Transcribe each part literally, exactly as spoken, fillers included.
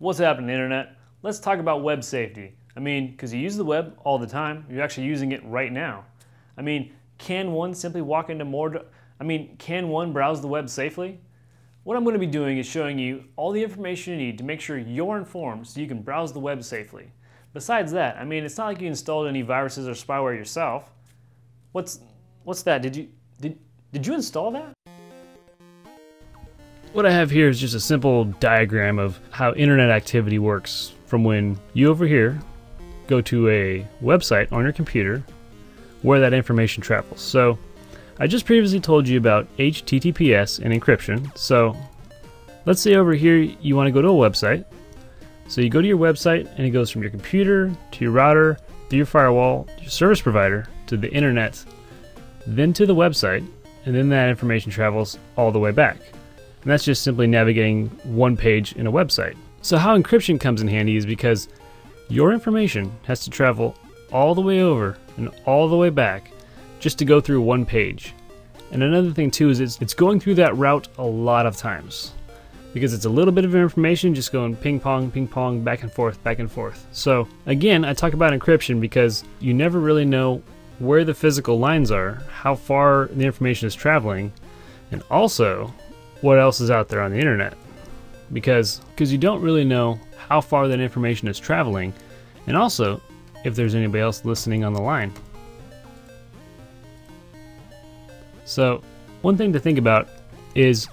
What's happening, Internet? Let's talk about web safety. I mean, because you use the web all the time, you're actually using it right now. I mean, can one simply walk into more, I mean, can one browse the web safely? What I'm going to be doing is showing you all the information you need to make sure you're informed so you can browse the web safely. Besides that, I mean, it's not like you installed any viruses or spyware yourself. What's, what's that? Did you, did, did you install that? What I have here is just a simple diagram of how internet activity works from when you over here go to a website on your computer where that information travels. So I just previously told you about H T T P S and encryption. So let's say over here you want to go to a website. So you go to your website and it goes from your computer to your router, through your firewall, to your service provider, to the internet, then to the website, and then that information travels all the way back. And that's just simply navigating one page in a website. So how encryption comes in handy is because your information has to travel all the way over and all the way back just to go through one page. And another thing too is it's, it's going through that route a lot of times because it's a little bit of information just going ping pong, ping pong, back and forth, back and forth. So again, I talk about encryption because you never really know where the physical lines are, how far the information is traveling, and also what else is out there on the internet, because because you don't really know how far that information is traveling, and also if there's anybody else listening on the line. So one thing to think about is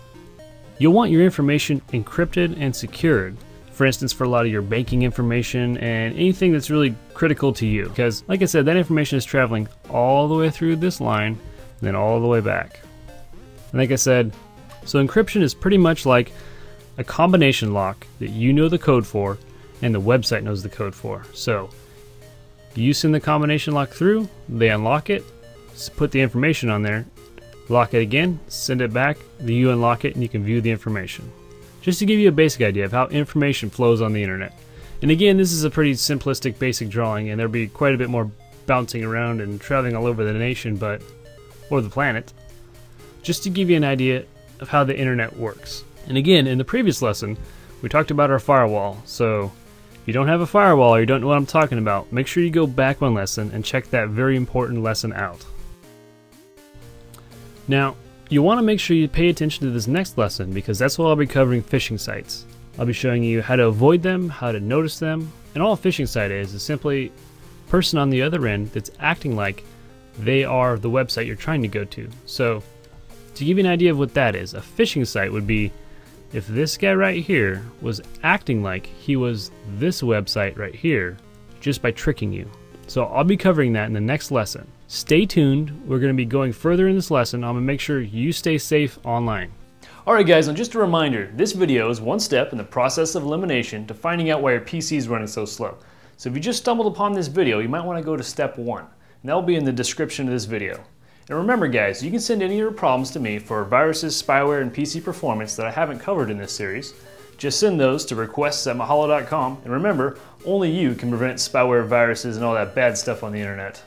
you'll want your information encrypted and secured, for instance, for a lot of your banking information and anything that's really critical to you, because like I said, that information is traveling all the way through this line and then all the way back. And like I said, so encryption is pretty much like a combination lock that you know the code for and the website knows the code for. So you send the combination lock through, they unlock it, put the information on there, lock it again, send it back, then you unlock it and you can view the information. Just to give you a basic idea of how information flows on the internet. And again, this is a pretty simplistic basic drawing, and there'll be quite a bit more bouncing around and traveling all over the nation, but, or the planet, just to give you an idea of how the internet works. And again, in the previous lesson, we talked about our firewall. So if you don't have a firewall or you don't know what I'm talking about, make sure you go back one lesson and check that very important lesson out. Now, you want to make sure you pay attention to this next lesson because that's where I'll be covering phishing sites. I'll be showing you how to avoid them, how to notice them, and all a phishing site is is simply a person on the other end that's acting like they are the website you're trying to go to. So to give you an idea of what that is, a phishing site would be if this guy right here was acting like he was this website right here just by tricking you. So I'll be covering that in the next lesson. Stay tuned. We're going to be going further in this lesson. I'm going to make sure you stay safe online. All right, guys, and just a reminder, this video is one step in the process of elimination to finding out why your P C is running so slow. So if you just stumbled upon this video, you might want to go to step one, and that will be in the description of this video. And remember guys, you can send any of your problems to me for viruses, spyware, and P C performance that I haven't covered in this series. Just send those to requests at mahalo dot com, and remember, only you can prevent spyware, viruses, and all that bad stuff on the internet.